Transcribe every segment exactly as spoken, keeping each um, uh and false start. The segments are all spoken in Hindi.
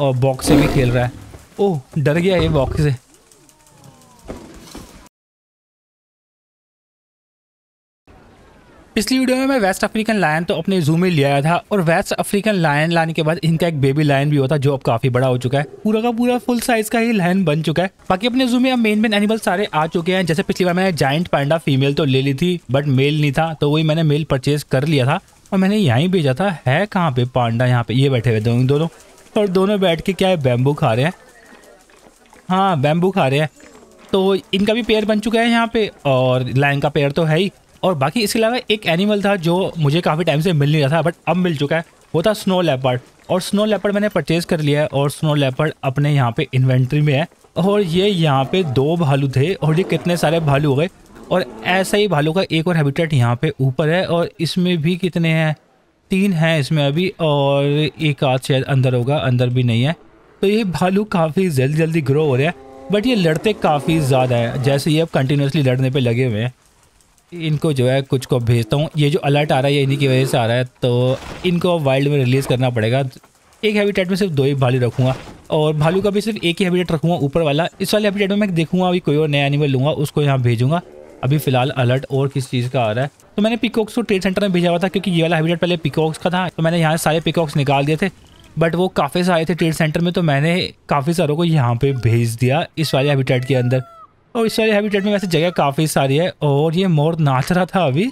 और बॉक्स से भी खेल रहा है। ओह डर गया ये बॉक्स से। पिछली वीडियो में मैं वेस्ट अफ्रीकन लायन तो अपने जू में ले आया था और वेस्ट अफ्रीकन लायन लाने के बाद इनका एक बेबी लायन भी होता जो अब काफी बड़ा हो चुका है, पूरा का पूरा फुल साइज का ही लायन बन चुका है। बाकी अपने जू में अब मेन मेन एनिमल सारे आ चुके हैं। जैसे पिछली बार मैंने जायंट पैंडा फीमेल तो ले ली थी बट मेल नहीं था, तो वही मैंने मेल परचेज कर लिया था और मैंने यहीं भेजा था। है कहाँ पे पांडा? यहाँ पे ये बैठे हुए दोनों दोनों और दोनों बैठ के क्या है बैम्बू खा रहे हैं। हाँ बैम्बू खा रहे हैं। तो इनका भी पेयर बन चुका है यहाँ पे और लायन का पेयर तो है ही। और बाकी इसके अलावा एक एनिमल था जो मुझे काफ़ी टाइम से मिल नहीं रहा था बट अब मिल चुका है, वो था स्नो लेपर्ड। और स्नो लेपर्ड मैंने परचेज कर लिया है और स्नो लेपर्ड अपने यहाँ पे इन्वेंट्री में है। और ये यहाँ पे दो भालू थे और ये कितने सारे भालू हो गए। और ऐसा ही भालू का एक और हैबिटेट यहाँ पे ऊपर है और इसमें भी कितने हैं, तीन हैं इसमें अभी और एक आध शायद अंदर होगा, अंदर भी नहीं है। तो ये भालू काफ़ी जल्दी जल्दी ग्रो हो रहे हैं बट ये लड़ते काफ़ी ज़्यादा है, जैसे ये अब कंटिन्यूसली लड़ने पर लगे हुए हैं। इनको जो है कुछ को भेजता हूँ, ये जो अलर्ट आ रहा है इन्हीं की वजह से आ रहा है, तो इनको वाइल्ड में रिलीज़ करना पड़ेगा। एक हैबिटेट में सिर्फ दो ही भालू रखूँगा और भालू का भी सिर्फ एक ही हैबिटेट रखूँगा ऊपर वाला। इस वाले हैबिटेट में मैं देखूँगा अभी कोई और नया एनिमल लूँगा उसको यहाँ भेजूँगा। अभी फिलहाल अलर्ट और किस चीज़ का आ रहा है। तो मैंने पिकॉक्स को ट्रेड सेंटर में भेजा हुआ था क्योंकि ये वाला हैबिटेट पहले पिकॉक्स का था, तो मैंने यहाँ सारे पिकॉक्स निकाल दिए थे बट वो काफ़ी सारे थे ट्रेड सेंटर में, तो मैंने काफ़ी सारों को यहाँ पे भेज दिया इस वाले हैबिटेट के अंदर। और इस वाले हैबिटेट में वैसे जगह काफ़ी सारी है। और ये मोर नाच रहा था अभी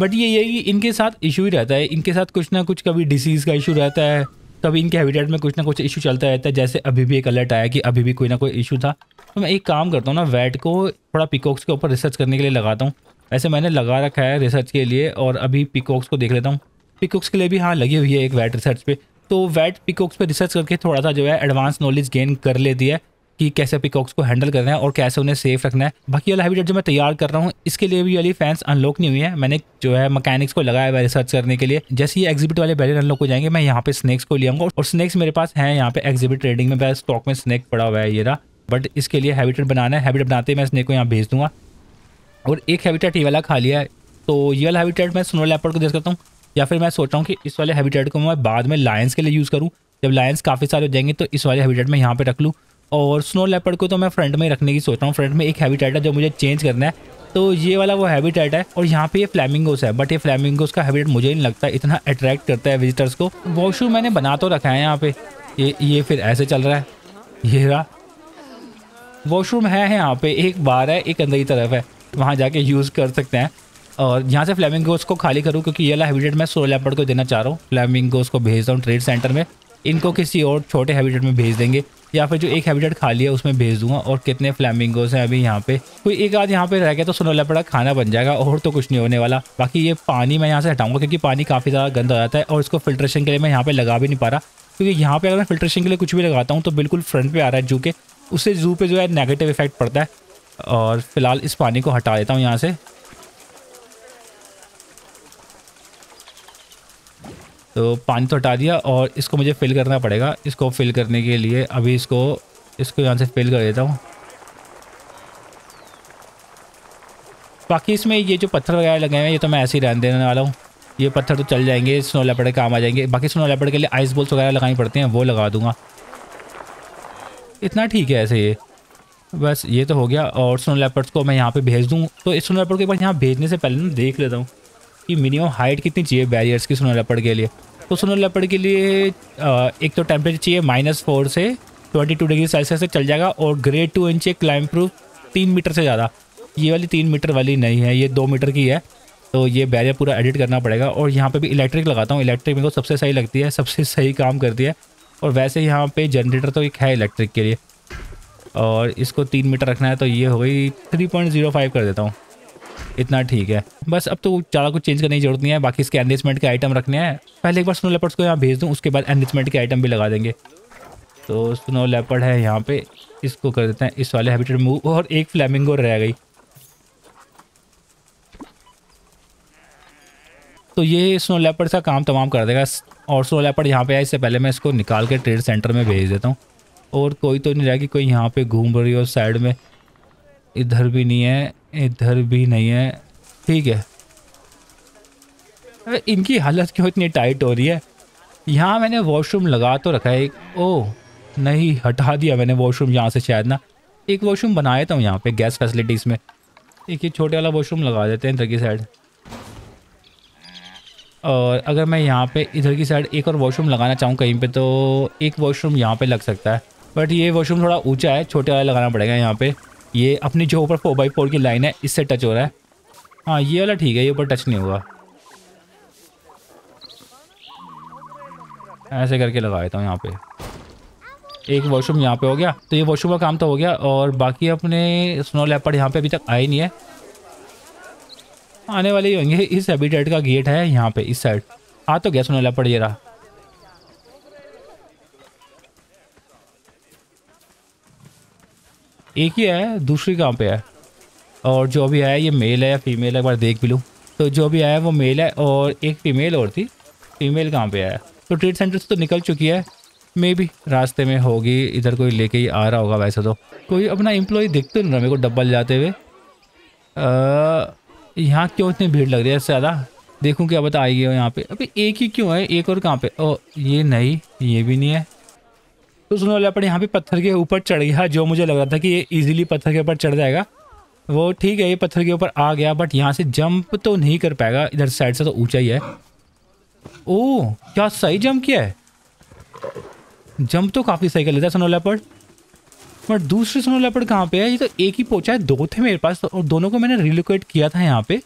बट ये ये कि इनके साथ इशू ही रहता है, इनके साथ कुछ ना कुछ कभी डिसीज़ का इशू रहता है, कभी इनके हैबिटेट में कुछ ना कुछ इशू चलता रहता है। जैसे अभी भी एक अलर्ट आया कि अभी भी कोई ना कोई इशू था। तो मैं एक काम करता हूँ ना, वेट को थोड़ा पिकॉक्स के ऊपर रिसर्च करने के लिए लगाता हूँ। वैसे मैंने लगा रखा है रिसर्च के लिए और अभी पिकॉक्स को देख लेता हूँ। पिकॉक्स के लिए भी हाँ लगी हुई है एक वेट रिसर्च पे, तो वेट पिकॉक्स पे रिसर्च करके थोड़ा सा जो है एडवांस नॉलेज गेन कर लेती है कि कैसे पिकॉक्स को हैंडल करना है और कैसे उन्हें सेफ रखना है। बाकी वाला हैबिटेट जो मैं तैयार कर रहा हूँ इसके लिए भी वाली फैंस अनलॉक नहीं हुई है, मैंने जो है मैकेनिक्स को लगाया हुआ है रिसर्च करने के लिए। जैसे ये एग्जिबिट वाले बैरियर अनलॉक हो जाएंगे मैं यहाँ पे स्नैक्स को ले आऊँगा और स्नैक्स मेरे पास हैं यहाँ पे एग्जिबिट ट्रेडिंग में, मेरा स्टॉक में स्नैक पड़ा हुआ है ये रहा। बट इसके लिए हैबिटेट बनाना है, हैबिटेट बनाते ही मैं स्नैक को यहाँ भेज दूँगा। और एक हैबिटेट ये वाला खा लिया है, तो ये वाला हैबिटेट मैं स्नो लेपर्ड को दे सकता हूँ या फिर मैं सोच रहा हूँ कि इस वाले हैबिटेट को मैं बाद में लायंस के लिए यूज़ करूँ। जब लायंस काफ़ी सारे हो जाएंगे तो इस वाले हैबिटेट में यहाँ पर रख लूँ। और स्नो लेपर्ड को तो मैं फ्रंट में रखने की सोच रहा हूँ। फ्रंट में एक हैबिटेट है जो मुझे चेंज करना है, तो ये वाला वो हैबिटेट है। और यहाँ पे ये फ्लैमिंगोस है बट ये फ्लैमिंगोस का हैबिटेट मुझे नहीं लगता इतना अट्रैक्ट करता है विजिटर्स को। वॉशरूम मैंने बना तो रखा है यहाँ पे, ये ये फिर ऐसे चल रहा है, ये रहा वॉशरूम है यहाँ पे, एक बार है एक अंदर की तरफ है, वहाँ जाके यूज़ कर सकते हैं। और यहाँ से फ्लैमिंगोस को खाली करूँ क्योंकि ये वाला हैबिटेट मैं स्नो लेपर्ड को देना चाह रहा हूँ। फ्लैमिंगोस को भेजता हूँ ट्रेड सेंटर में, इनको किसी और छोटे हैबिटेट में भेज देंगे या फिर जो एक हैबिटेट खाली है उसमें भेज दूंगा। और कितने फ्लैमिंगोस हैं अभी यहाँ पे, कोई एक आध यहाँ पे रह गया तो स्नो लेपर्ड खाना बन जाएगा और तो कुछ नहीं होने वाला। बाकी ये पानी मैं यहाँ से हटाऊंगा क्योंकि पानी काफ़ी ज़्यादा गंदा हो जाता है और इसको फिल्ट्रेशन के लिए मैं यहाँ पे लगा भी नहीं पा रहा क्योंकि यहाँ पे अगर मैं फिल्ट्रेशन के लिए कुछ भी लगाता हूँ तो बिल्कुल फ्रंट पर आ रहा है जू के, उससे जू पर जो है नेगेटिव इफेक्ट पड़ता है। और फिलहाल इस पानी को हटा देता हूँ यहाँ से। तो पानी तो हटा दिया और इसको मुझे फिल करना पड़ेगा। इसको फिल करने के लिए अभी इसको इसको यहाँ से फिल कर देता हूँ। बाकी इसमें ये जो पत्थर वगैरह लगे हैं ये तो मैं ऐसे ही रहने देने वाला हूँ, ये पत्थर तो चल जाएंगे, स्नो लेपर्ड के काम आ जाएंगे। बाकी स्नो लेपर्ड के लिए आइस बॉल्स वगैरह लगानी पड़ती हैं, वो लगा दूँगा। इतना ठीक है ऐसे, ये बस ये तो हो गया। और स्नो लेपर्ड्स को मैं यहाँ पर भेज दूँ, तो स्नो लेपर्ड के पास यहाँ भेजने से पहले ना देख लेता हूँ कि मिनिमम हाइट कितनी चाहिए बैरियर्स की स्नो लेपर्ड के लिए। तो स्नो लेपर्ड के लिए एक तो टेम्परेचर चाहिए माइनस फोर से ट्वेंटी टू डिग्री सेल्सियस से चल जाएगा। और ग्रेड टू इंच एक क्लाइंब प्रूफ तीन मीटर से ज़्यादा, ये वाली तीन मीटर वाली नहीं है, ये दो मीटर की है, तो ये बैरियर पूरा एडिट करना पड़ेगा। और यहाँ पे भी इलेक्ट्रिक लगाता हूँ, इलेक्ट्रिक मेरे को सबसे सही लगती है, सबसे सही काम करती है। और वैसे यहाँ पर जनरेटर तो एक है इलेक्ट्रिक के लिए और इसको तीन मीटर रखना है, तो ये हो गई थ्री पॉइंट जीरो फाइव कर देता हूँ, इतना ठीक है। बस अब तो ज़्यादा कुछ चेंज करने की जरूरत नहीं है। बाकी इसके एनरिचमेंट के आइटम रखने हैं, पहले एक बार स्नो लेपर्ड्स को यहाँ भेज दूँ, उसके बाद एनरिचमेंट के आइटम भी लगा देंगे। तो स्नो लेपर्ड है यहाँ पे, इसको कर देते हैं इस वाले हैबिटेट मूव। और एक फ्लैमिंगो रह गई, तो ये स्नो लेपर्ड का काम तमाम कर देगा। और स्नो लेपर्ड यहाँ पे आया, इससे पहले मैं इसको निकाल के ट्रेड सेंटर में भेज देता हूँ। और कोई तो नहीं रहेगी, कोई यहाँ पर घूम रही हो साइड में, इधर भी नहीं है, इधर भी नहीं है, ठीक है। अरे इनकी हालत क्यों इतनी टाइट हो रही है? यहाँ मैंने वॉशरूम लगा तो रखा है एक, ओह नहीं, हटा दिया मैंने वॉशरूम यहाँ से। शायद ना एक वॉशरूम बनाया था यहाँ पे गैस फैसिलिटीज़ में, एक ये छोटे वाला वॉशरूम लगा देते हैं इधर की साइड। और अगर मैं यहाँ पे इधर की साइड एक और वॉशरूम लगाना चाहूँ कहीं पे, तो एक वॉशरूम यहाँ पे लग सकता है, बट ये वॉशरूम थोड़ा ऊंचा है, छोटे वाला लगाना पड़ेगा यहाँ पे। ये अपनी जो ऊपर फोर बाई फोर की लाइन है इससे टच हो रहा है। हाँ ये वाला ठीक है, ये ऊपर टच नहीं हुआ। ऐसे करके लगा देता हूँ यहाँ पे। एक वॉशरूम यहाँ पे हो गया, तो ये वॉशरूम का काम तो हो गया। और बाकी अपने स्नो लेपर्ड यहाँ पे अभी तक आए नहीं है, आने वाले ही होंगे। इस हैबिटेट का गेट है यहाँ पे इस साइड। हाँ तो गैस स्नो लेपर्ड ये रहा। एक ही है, दूसरी कहाँ पे है? और जो अभी आया ये मेल है या फीमेल है, एक बार देख भी लूँ। तो जो अभी आया वो मेल है और एक फीमेल और थी। फीमेल कहाँ पे आया? तो ट्रेड सेंटर से तो निकल चुकी है, मे बी रास्ते में होगी, इधर कोई लेके ही आ रहा होगा। वैसे तो कोई अपना एम्प्लॉय दिखते नहीं रहा मेरे को डब्बल जाते हुए। यहाँ क्यों इतनी भीड़ लग रही है? इससे ज़्यादा देखूँ क्या बता आई हो यहाँ पे। अभी एक ही क्यों है? एक और कहाँ पे? ओ ये नहीं, ये भी नहीं है। तो स्नो लेपर्ड यहाँ पे पत्थर के ऊपर चढ़ गया। जो मुझे लग रहा था कि ये ईजिली पत्थर के ऊपर चढ़ जाएगा, वो ठीक है, ये पत्थर के ऊपर आ गया, बट यहाँ से जंप तो नहीं कर पाएगा। इधर साइड से तो ऊँचा ही है। ओह क्या सही जंप किया है! जंप तो काफ़ी सही कर लेता है स्नो लेपर्ड। बट दूसरे स्नो लेपर्ड कहाँ पे है? ये तो एक ही पहुँचा है, दो थे मेरे पास, और दोनों को मैंने रिलोकेट किया था यहाँ पे।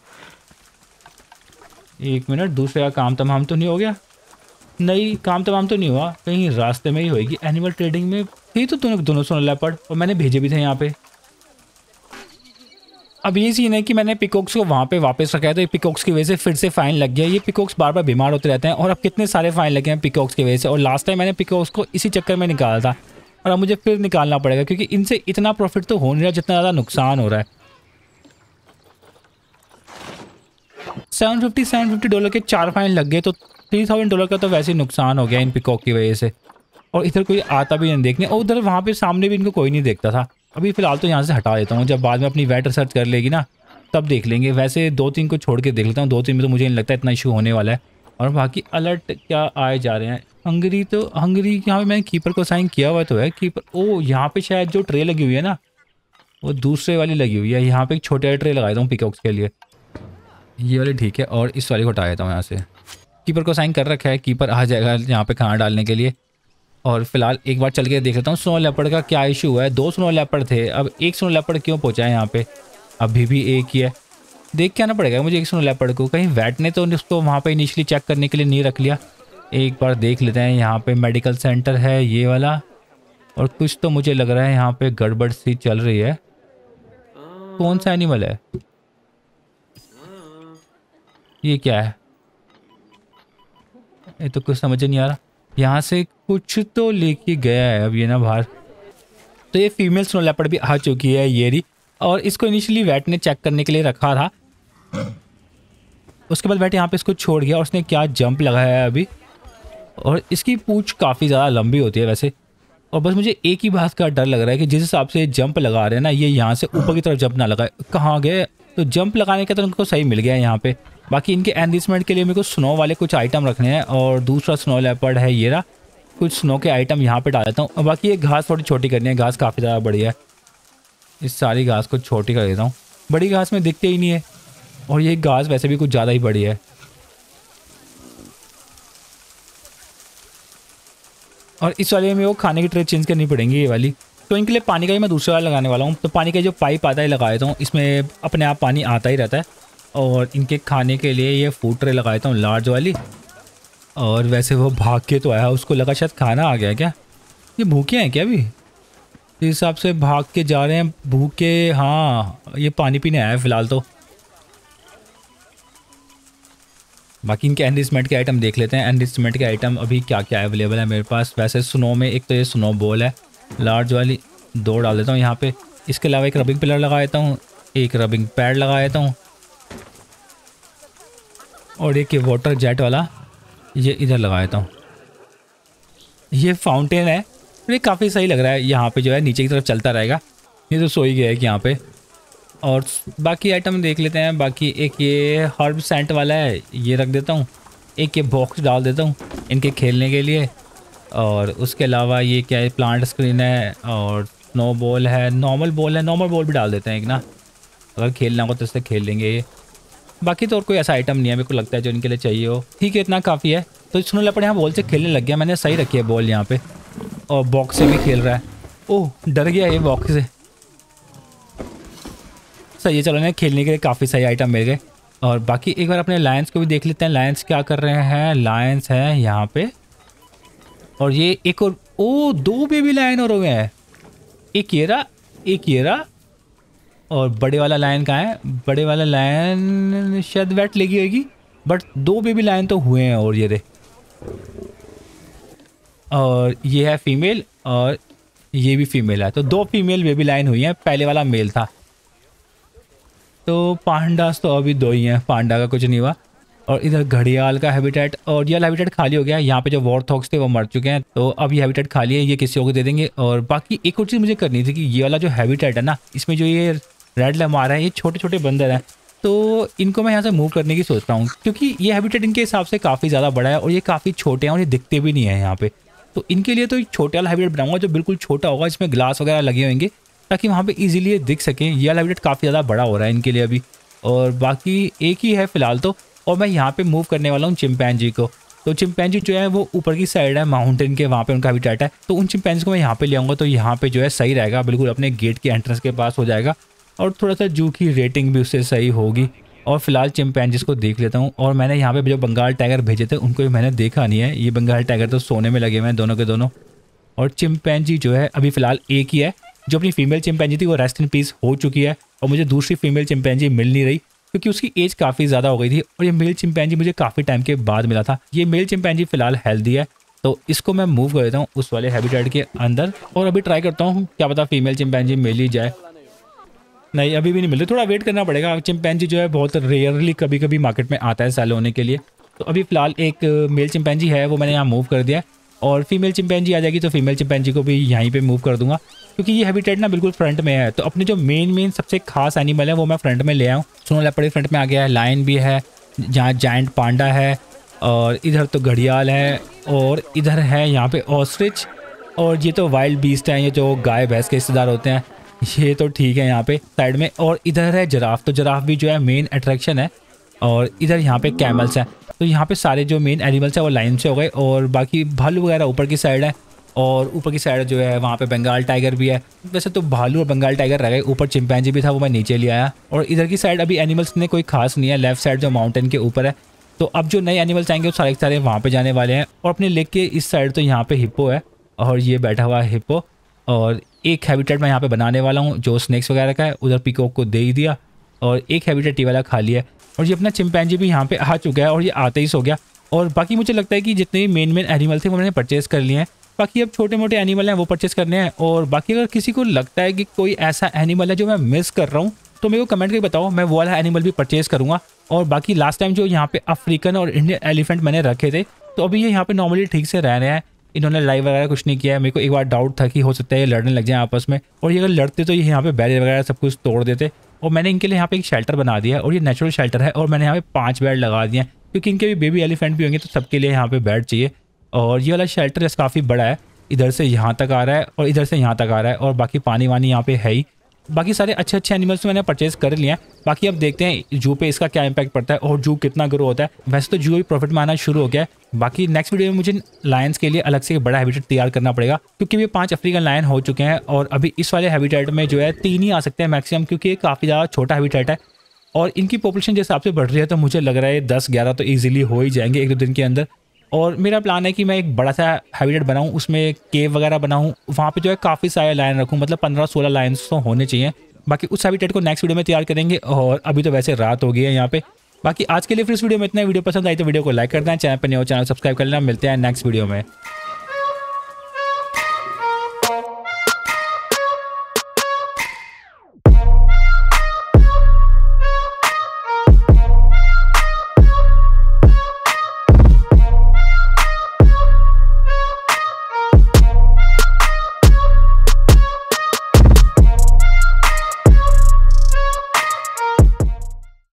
एक मिनट, दूसरे का काम तमाम तो नहीं हो गया? नहीं, काम तमाम तो नहीं हुआ, कहीं रास्ते में ही होगी। एनिमल ट्रेडिंग में ये तो दोनों दोनों स्नो लेपर्ड, और मैंने भेजे भी थे यहाँ पे। अब ये सीन है कि मैंने पिकॉक्स को वहाँ पे वापस रखा है, तो पिकॉक्स की वजह से फिर से फाइन लग गया। ये पिकॉक्स बार बार बीमार होते रहते हैं, और अब कितने सारे फाइन लगे हैं पिकॉक्स की वजह से। और लास्ट टाइम मैंने पिकॉक्स को इसी चक्कर में निकाला था, और अब मुझे फिर निकालना पड़ेगा, क्योंकि इनसे इतना प्रॉफिट तो हो नहीं रहा जितना ज़्यादा नुकसान हो रहा है। Seven fifty seven fifty dollar के चार फाइन लग गए, तो थ्री थाउजेंड डॉलर का तो वैसे ही नुकसान हो गया इन पिकॉक की वजह से। और इधर कोई आता भी नहीं देखने, और उधर वहाँ पे सामने भी इनको कोई नहीं देखता था। अभी फ़िलहाल तो यहाँ से हटा देता हूँ, जब बाद में अपनी वेट रिसर्च कर लेगी ना तब देख लेंगे। वैसे दो तीन को छोड़ के देख लेता हूँ, दो तीन में तो मुझे नहीं लगता इतना इशू होने वाला है। और बाकी अलर्ट क्या आए जा रहे हैं। हंगरी तो हंगरी यहाँ पर मैंने कीपर को साइन किया हुआ तो है कीपर। ओ यहाँ पर शायद जो ट्रे लगी हुई है ना वो दूसरे वाली लगी हुई है। यहाँ पर एक छोटे ट्रे लगा देता हूँ पिकॉक्स के लिए, ये वाली ठीक है, और इस वाले को हटा देता हूँ यहाँ से। कीपर को साइन कर रखा है, कीपर आ जाएगा यहाँ पे खाना डालने के लिए। और फिलहाल एक बार चल के देख लेता हूँ स्नो लेपर्ड का क्या इशू है। दो स्नो लेपर्ड थे, अब एक स्नो लेपर्ड क्यों पहुँचा है यहाँ पे? अभी भी एक ही है, देख के आना पड़ेगा मुझे एक स्नो लेपर्ड को। कहीं वैट ने तो उसको वहाँ पर इनिशियली चेक करने के लिए नहीं रख लिया। एक बार देख लेते हैं। यहाँ पर मेडिकल सेंटर है ये वाला, और कुछ तो मुझे लग रहा है यहाँ पर गड़बड़ सी चल रही है। कौन सा एनिमल है ये? क्या है ये? तो कुछ समझ नहीं आ रहा। यहाँ से कुछ तो लेके गया है अब ये ना बाहर। तो ये फीमेल स्नो लेपर्ड भी आ चुकी है ये री, और इसको इनिशियली वेट ने चेक करने के लिए रखा था। उसके बाद वेट यहाँ पे इसको छोड़ गया, और उसने क्या जंप लगाया है अभी। और इसकी पूँछ काफ़ी ज़्यादा लंबी होती है वैसे, और बस मुझे एक ही बात का डर लग रहा है कि जिस हिसाब से जंप लगा रहे हैं ना, ये यहाँ से ऊपर की तरफ जंप ना लगाए। कहाँ गए? तो जंप लगाने का तो उनको सही मिल गया है यहाँ पे। बाकी इनके एनरिचमेंट के लिए मेरे को स्नो वाले कुछ आइटम रखने हैं, और दूसरा स्नो लेपर्ड है ये रहा, कुछ स्नो के आइटम यहाँ पे डाल देता हूँ। बाकी ये घास थोड़ी छोटी करनी है, घास काफ़ी ज़्यादा बड़ी है, इस सारी घास को छोटी कर देता हूँ, बड़ी घास में दिखते ही नहीं है। और ये घास वैसे भी कुछ ज़्यादा ही बड़ी है। और इस वाले में वो खाने की ट्रे चेंज करनी पड़ेंगी ये वाली। तो इनके लिए पानी का ही मैं दूसरा वाला लगाने वाला हूँ। तो पानी का जो पाइप आता है लगा देता हूँ, इसमें अपने आप पानी आता ही रहता है। और इनके खाने के लिए ये फूड ट्रे लगा देता हूँ लार्ज वाली। और वैसे वो भाग के तो आया, उसको लगा शायद खाना आ गया। क्या ये भूखे हैं क्या? अभी इस हिसाब से भाग के जा रहे हैं भूखे। हाँ ये पानी पीने आया है फ़िलहाल तो। बाकी इनके एनरिचमेंट के आइटम देख लेते हैं। एनरिचमेंट के आइटम अभी क्या क्या अवेलेबल है मेरे पास। वैसे स्नो में एक तो ये स्नो बॉल है लार्ज वाली, दो डाल देता हूँ यहाँ पे। इसके अलावा एक रबिंग पिलर लगा देता हूँ, एक रबिंग पैड लगा देता हूँ, और एक ये वाटर जेट वाला ये इधर लगा देता हूँ। ये फाउंटेन है, ये काफ़ी सही लग रहा है। यहाँ पे जो है नीचे की तरफ चलता रहेगा। ये तो सो ही गया है कि यहाँ पे। और बाकी आइटम देख लेते हैं। बाकी एक ये हर्ब सेंट वाला है ये रख देता हूँ, एक ये बॉक्स डाल देता हूँ इनके खेलने के लिए। और उसके अलावा ये क्या है, प्लांट स्क्रीन है और स्नो बॉल है, नॉर्मल बॉल है, नॉर्मल बॉल भी डाल देते हैं एक ना, अगर खेलना हो तो इससे खेल लेंगे ये। बाकी तो और कोई ऐसा आइटम नहीं है मेरे को लगता है जो इनके लिए चाहिए हो। ठीक है, इतना काफ़ी है। तो स्नो लेपर्ड यहाँ बॉल से खेलने लग गया, मैंने सही रखी है बॉल यहाँ पे, और बॉक्स से भी खेल रहा है। ओह, डर गया ये बॉक्स से। सही है, चलो ना, खेलने के लिए काफ़ी सही आइटम मिल गए। और बाकी एक बार अपने लायंस को भी देख लेते हैं, लायंस क्या कर रहे हैं। लायंस हैं यहाँ पे, और ये एक और, ओ दो बेबी लायन और हो गए हैं, एक ये रहा, एक ये रहा। और बड़े वाला लायन कहाँ है? बड़े वाला लायन शायद वेट लगी होगी, बट दो बेबी लायन तो हुए हैं। और ये रे, और ये है फीमेल और ये भी फीमेल है, तो दो फीमेल बेबी लायन हुई हैं, पहले वाला मेल था। तो पांडास तो अभी दो ही हैं, पांडा का कुछ नहीं हुआ। और इधर घड़ियाल का हैबिटेट, और ये हैबिटेट खाली हो गया है। यहाँ पे जो वॉरथॉक्स थे वो मर चुके हैं, तो अब ये हैबिटेट खाली है, ये किसी को दे देंगे। और बाकी एक और चीज़ मुझे करनी थी कि ये वाला जो हैबिटेट है ना, इसमें जो ये रेड लेमूर है, ये छोटे छोटे बंदर हैं, तो इनको मैं यहाँ से मूव करने की सोच रहा हूँ, क्योंकि ये हैबिटेट इनके हिसाब से काफ़ी ज़्यादा बड़ा है और ये काफ़ी छोटे हैं और ये दिखते भी नहीं है यहाँ पे। तो इनके लिए तो एक छोटे वाला हैबिटेट बनाऊंगा जो बिल्कुल छोटा होगा, इसमें ग्लास वगैरह लगे होंगे ताकि वहाँ पे इजीली दिख सकें। ये वाला हैबिटेट काफ़ी ज़्यादा बड़ा हो रहा है इनके लिए अभी, और बाकी एक ही है फ़िलहाल तो। और मैं यहाँ पे मूव करने वाला हूँ चिंपैंजी को। तो चिंपैंजी जो है वो ऊपर की साइड है माउंटेन के, वहाँ पे उनका हैबिटेट है, तो उन चिंपैंजी को मैं यहाँ पे ले आऊँगा। तो यहाँ पे जो है सही रहेगा, बिल्कुल अपने गेट के एंट्रेंस के पास हो जाएगा, और थोड़ा सा जू की रेटिंग भी उससे सही होगी। और फिलहाल चिंपैंजीज़ को देख लेता हूँ। और मैंने यहाँ पे जो बंगाल टाइगर भेजे थे उनको भी मैंने देखा नहीं है। ये बंगाल टाइगर तो सोने में लगे हुए हैं दोनों के दोनों, और चिंपैंजी जो है अभी फ़िलहाल एक ही है। जो अपनी फीमेल चिंपैंजी थी वो रेस्ट इन पीस हो चुकी है, और मुझे दूसरी फीमेल चिंपैंजी मिल नहीं रही क्योंकि उसकी एज काफ़ी ज़्यादा हो गई थी। और ये मेल चिंपैंजी मुझे काफ़ी टाइम के बाद मिला था। ये मेल चिंपैंजी फ़िलहाल हेल्दी है, तो इसको मैं मूव कर देता हूँ उस वाले हैबिटेट के अंदर। और अभी ट्राई करता हूँ, क्या पता फीमेल चिंपैंजी मिल ही जाए। नहीं, अभी भी नहीं मिल रही, थोड़ा वेट करना पड़ेगा। चिंपैंजी जो है बहुत रेयरली कभी कभी मार्केट में आता है सेल होने के लिए। तो अभी फ़िलहाल एक मेल चिंपैंजी है, वो मैंने यहाँ मूव कर दिया है, और फीमेल चिंपैंजी आ जाएगी तो फीमेल चिंपैंजी को भी यहीं पे मूव कर दूंगा, क्योंकि ये हैबिटेट ना बिल्कुल फ्रंट में है। तो अपने जो मेन मेन सबसे खास एनिमल है वो मैं फ्रंट में ले आया हूँ। स्नो लेपर्ड फ्रंट में आ गया है, लायन भी है, जहाँ जायंट पांडा है, और इधर तो घड़ियाल है, और इधर है यहाँ पे ऑस्ट्रिच, और ये तो वाइल्ड बीस्ट हैं, ये जो गाय भैंस के हिस्सेदार होते हैं, ये तो ठीक है यहाँ पे साइड में। और इधर है जिराफ, तो जिराफ भी जो है मेन अट्रैक्शन है। और इधर यहाँ पे कैमल्स हैं। तो यहाँ पे सारे जो मेन एनिमल्स हैं वो लाइन से हो गए, और बाकी भालू वगैरह ऊपर की साइड है, और ऊपर की साइड जो है वहाँ पे बंगाल टाइगर भी है। वैसे तो भालू और बंगाल टाइगर रह गए, ऊपर चिंपैंजी भी था वो मैं नीचे ले आया। और इधर की साइड अभी एनिमल्स ने कोई खास नहीं है, लेफ्ट साइड जो माउंटेन के ऊपर है। तो अब जो नए एनिमल्स आएंगे वो सारे के सारे वहाँ पर जाने वाले हैं। और अपने लेक के इस साइड तो यहाँ पर हिप्पो है, और ये बैठा हुआ है हिप्पो। और एक हैबिटेट मैं यहाँ पे बनाने वाला हूँ जो स्नैक्स वगैरह का है, उधर पीकॉक को दे ही दिया, और एक हैबिटेट ये वाला खाली है। और ये अपना चिंपैंजी भी यहाँ पे आ चुका है, और ये आते ही सो गया। और बाकी मुझे लगता है कि जितने भी मेन मेन एनिमल थे वो मैंने परचेस कर लिए हैं, बाकी अब छोटे मोटे एनिमल हैं वो परचेस करने हैं। और बाकी अगर किसी को लगता है कि कोई ऐसा एनिमल है जो मैं मिस कर रहा हूँ तो मेरे को कमेंट करके बताओ, मैं वो वाला एनिमल भी परचेस करूँगा। और बाकी लास्ट टाइम जो यहाँ पे अफ्रीकन और इंडियन एलिफेंट मैंने रखे थे, तो अभी ये यहाँ पे नॉर्मली ठीक से रह रहे हैं, इन्होंने लड़ाई वगैरह कुछ नहीं किया है। मेरे को एक बार डाउट था कि हो सकता है ये लड़ने लग जाए आपस में, और ये अगर लड़ते तो ये यहाँ पे बैरियर वगैरह सब कुछ तोड़ देते। और मैंने इनके लिए यहाँ पे एक शेल्टर बना दिया है, और ये नेचुरल शेल्टर है, और मैंने यहाँ पे पांच बेड लगा दिए हैं क्योंकि इनके भी बेबी एलिफेंट भी होंगे, तो सबके लिए यहाँ पे बेड चाहिए। और ये वाला शेल्टर जैसे काफ़ी बड़ा है, इधर से यहाँ तक आ रहा है और इधर से यहाँ तक आ रहा है, और बाकी पानी वानी यहाँ पे है ही। बाकी सारे अच्छे अच्छे एनिमल्स मैंने परचेज कर लिए हैं। बाकी अब देखते हैं जू पे इसका क्या इम्पैक्ट पड़ता है और जू कितना ग्रो होता है। वैसे तो जू भी प्रॉफिट में आना शुरू हो गया है। बाकी नेक्स्ट वीडियो में मुझे लायंस के लिए अलग से बड़ा हैबिटेट तैयार करना पड़ेगा, क्योंकि ये पांच अफ्रीकन लायन हो चुके हैं, और अभी इस वाले हैबिटेट में जो है तीन ही आ सकते हैं मैक्सिमम, क्योंकि ये काफ़ी ज़्यादा छोटा हैबिटेट है। और इनकी पॉपुलेशन जिस हिसाब से बढ़ रही है तो मुझे लग रहा है दस ग्यारह तो ईजिली हो ही जाएंगे एक दो दिन के अंदर। और मेरा प्लान है कि मैं एक बड़ा सा हैबिटेट बनाऊं, उसमें केव वगैरह बनाऊं, वहाँ पे जो है काफ़ी सारे लायन रखूं, मतलब पंद्रह सोलह लायंस तो होने चाहिए। बाकी उस हैबिटेट को नेक्स्ट वीडियो में तैयार करेंगे, और अभी तो वैसे रात हो गई है यहाँ पे। बाकी आज के लिए फिर इस वीडियो में इतना। वीडियो पसंद आई तो वीडियो को लाइक कर देना, चैनल पर नए हो चैनल सब्सक्राइब कर लेना। मिलते हैं नेक्स्ट वीडियो में।